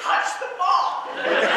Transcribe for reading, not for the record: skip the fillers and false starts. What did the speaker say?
Touch the ball!